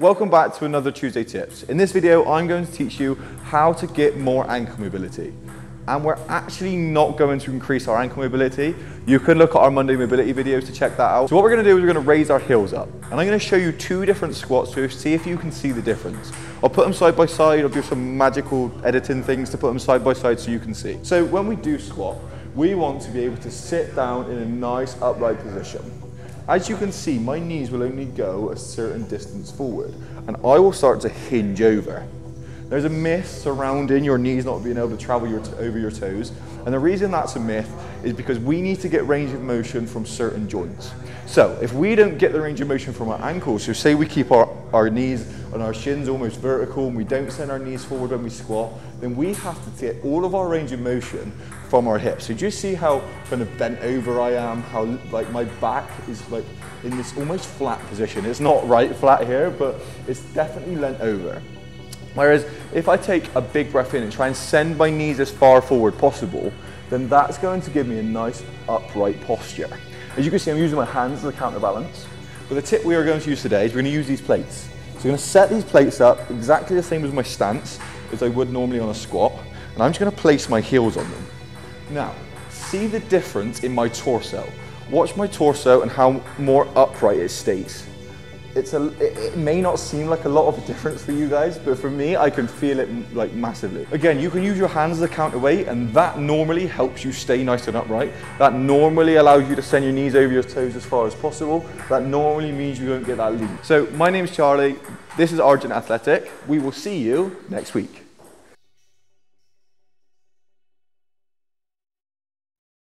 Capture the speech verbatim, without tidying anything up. Welcome back to another Tuesday Tips. In this video, I'm going to teach you how to get more ankle mobility. And we're actually not going to increase our ankle mobility. You can look at our Monday mobility videos to check that out. So what we're gonna do is we're gonna raise our heels up. And I'm gonna show you two different squats to see if you can see the difference. I'll put them side by side. I'll do some magical editing things to put them side by side so you can see. So when we do squat, we want to be able to sit down in a nice upright position. As you can see, my knees will only go a certain distance forward, and I will start to hinge over. There's a myth surrounding your knees not being able to travel your over your toes, and the reason that's a myth is because we need to get range of motion from certain joints. So if we don't get the range of motion from our ankles, so say we keep our, our knees and our shins almost vertical and we don't send our knees forward when we squat, then we have to get all of our range of motion from our hips. So do you see how kind of bent over I am, how like my back is like in this almost flat position? It's not right flat here, but it's definitely leant over. Whereas if I take a big breath in and try and send my knees as far forward possible, then that's going to give me a nice upright posture. As you can see, I'm using my hands as a counterbalance. But the tip we are going to use today is we're going to use these plates. So I'm going to set these plates up exactly the same as my stance as I would normally on a squat. And I'm just going to place my heels on them. Now, see the difference in my torso. Watch my torso and how more upright it stays. It's a, it, it may not seem like a lot of a difference for you guys, but for me, I can feel it like massively. Again, you can use your hands as a counterweight, and that normally helps you stay nice and upright. That normally allows you to send your knees over your toes as far as possible. That normally means you don't get that lean. So my name's Charlie. This is Argent Athletic. We will see you next week.